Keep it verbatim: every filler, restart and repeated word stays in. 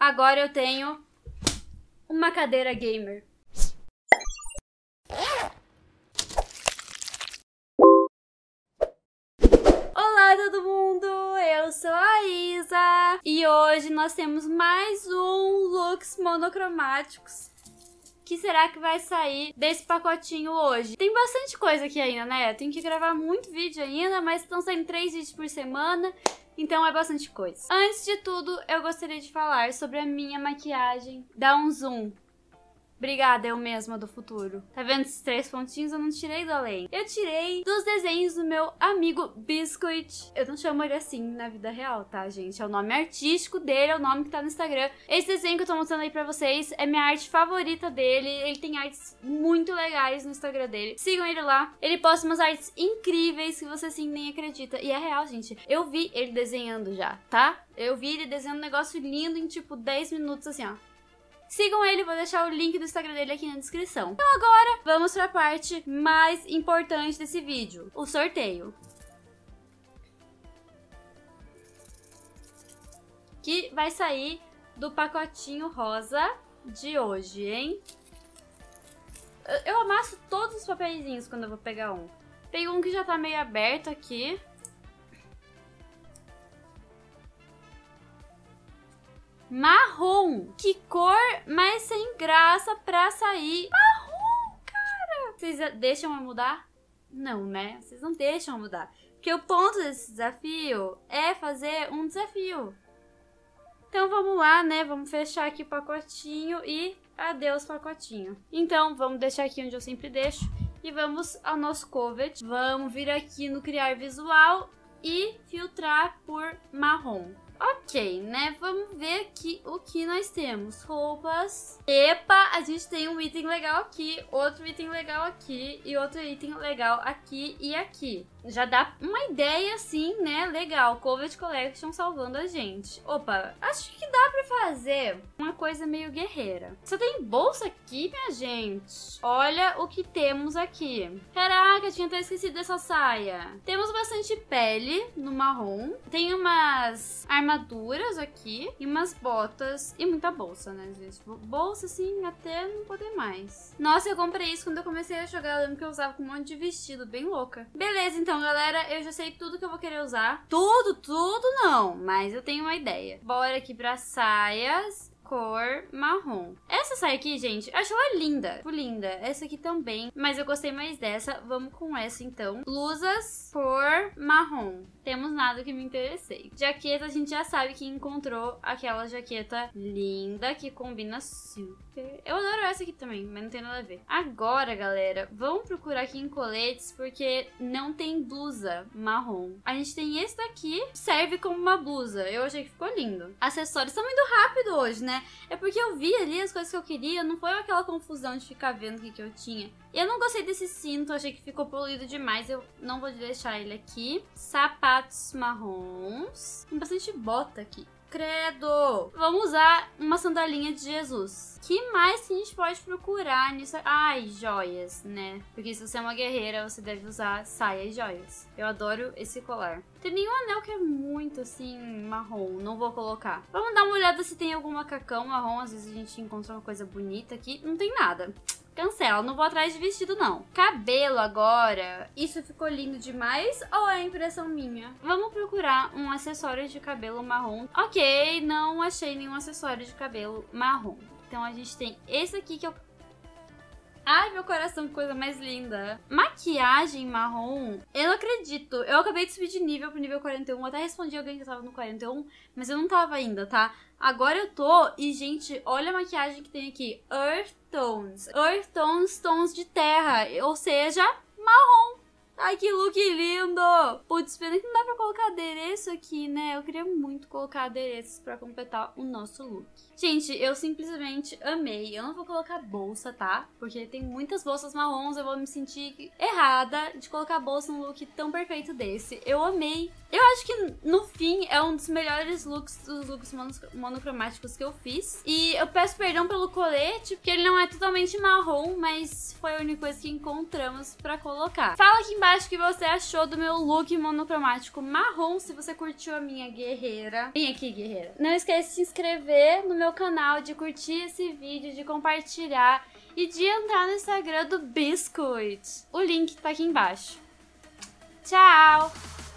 agora eu tenho uma cadeira gamer. Olá todo mundo, eu sou a Isa e hoje nós temos mais um looks monocromáticos. Que será que vai sair desse pacotinho hoje? Tem bastante coisa aqui ainda, né? Eu tenho que gravar muito vídeo ainda, mas estão saindo três vídeos por semana, então é bastante coisa. Antes de tudo, eu gostaria de falar sobre a minha maquiagem. Dá um zoom. Obrigada, eu mesma do futuro. Tá vendo esses três pontinhos? Eu não tirei do além. Eu tirei dos desenhos do meu amigo Biscuit. Eu não chamo ele assim na vida real, tá, gente? É o nome artístico dele, é o nome que tá no Instagram. Esse desenho que eu tô mostrando aí pra vocês é minha arte favorita dele. Ele tem artes muito legais no Instagram dele. Sigam ele lá. Ele posta umas artes incríveis que você, assim, nem acredita. E é real, gente. Eu vi ele desenhando já, tá? Eu vi ele desenhando um negócio lindo em, tipo, dez minutos, assim, ó. Sigam ele, vou deixar o link do Instagram dele aqui na descrição. Então agora, vamos para a parte mais importante desse vídeo, o sorteio. Que vai sair do pacotinho rosa de hoje, hein? Eu amasso todos os papeizinhos quando eu vou pegar um. Peguei um que já tá meio aberto aqui. Marrom, que cor mais sem graça pra sair marrom, cara. Vocês deixam eu mudar? Não, né? Vocês não deixam eu mudar. Porque o ponto desse desafio é fazer um desafio. Então vamos lá, né? Vamos fechar aqui o pacotinho e adeus pacotinho. Então vamos deixar aqui onde eu sempre deixo e vamos ao nosso Covet. Vamos vir aqui no criar visual e filtrar por marrom. Ok, né? Vamos ver aqui o que nós temos. Roupas. Epa, a gente tem um item legal aqui, outro item legal aqui e outro item legal aqui e aqui. Já dá uma ideia, assim, né? Legal. Covet Collection salvando a gente. Opa, acho que dá pra fazer uma coisa meio guerreira. Só tem bolsa aqui, minha gente. Olha o que temos aqui. Caraca, tinha até esquecido dessa saia. Temos bastante pele no marrom. Tem umas armaduras aqui e umas botas e muita bolsa, né, gente? Bolsa, assim, até não poder mais. Nossa, eu comprei isso quando eu comecei a jogar. Eu lembro que eu usava com um monte de vestido, bem louca. Beleza, então. Então, galera, eu já sei tudo que eu vou querer usar. Tudo, tudo não, mas eu tenho uma ideia. Bora aqui pra saias, cor marrom. Essa saia aqui, gente, acho ela linda. Linda. Essa aqui também, mas eu gostei mais dessa. Vamos com essa, então. Blusas, cor marrom. Temos nada que me interessei. Jaqueta, a gente já sabe que encontrou aquela jaqueta linda que combina super. Eu adoro essa aqui também, mas não tem nada a ver. Agora, galera, vamos procurar aqui em coletes, porque não tem blusa marrom. A gente tem esse daqui, serve como uma blusa. Eu achei que ficou lindo. Acessórios estão indo rápido hoje, né? É porque eu vi ali as coisas que eu queria, não foi aquela confusão de ficar vendo o que, que eu tinha. Eu não gostei desse cinto, achei que ficou poluído demais, eu não vou deixar ele aqui. Sapatos marrons. Tem bastante bota aqui. Credo! Vamos usar uma sandalinha de Jesus. Que mais que a gente pode procurar nisso? Ai, joias, né? Porque se você é uma guerreira, você deve usar saia e joias. Eu adoro esse colar. Tem nenhum anel que é muito, assim, marrom. Não vou colocar. Vamos dar uma olhada se tem algum macacão marrom. Às vezes a gente encontra uma coisa bonita aqui. Não tem nada. Cancela, não vou atrás de vestido não. Cabelo agora. Isso ficou lindo demais ou é impressão minha? Vamos procurar um acessório de cabelo marrom. Ok, não achei nenhum acessório de cabelo marrom. Então a gente tem esse aqui que eu... Ai, meu coração, que coisa mais linda. Maquiagem marrom, eu não acredito. Eu acabei de subir de nível pro nível quarenta e um. Até respondi alguém que eu tava no quarenta e um, mas eu não tava ainda, tá? Agora eu tô, e gente, olha a maquiagem que tem aqui. Earth Tones. Earth Tones, tons de terra, ou seja, marrom. Ai, que look lindo! Putz, pena que não dá pra colocar adereço aqui, né? Eu queria muito colocar adereços pra completar o nosso look. Gente, eu simplesmente amei. Eu não vou colocar bolsa, tá? Porque tem muitas bolsas marrons, eu vou me sentir errada de colocar bolsa num look tão perfeito desse. Eu amei. Eu acho que, no fim, é um dos melhores looks, dos looks monocromáticos que eu fiz. E eu peço perdão pelo colete, porque ele não é totalmente marrom, mas foi a única coisa que encontramos pra colocar. Fala aqui embaixo embaixo o que você achou do meu look monocromático marrom, se você curtiu a minha guerreira. Vem aqui, guerreira. Não esquece de se inscrever no meu canal, de curtir esse vídeo, de compartilhar e de entrar no Instagram do Biscuit. O link tá aqui embaixo. Tchau!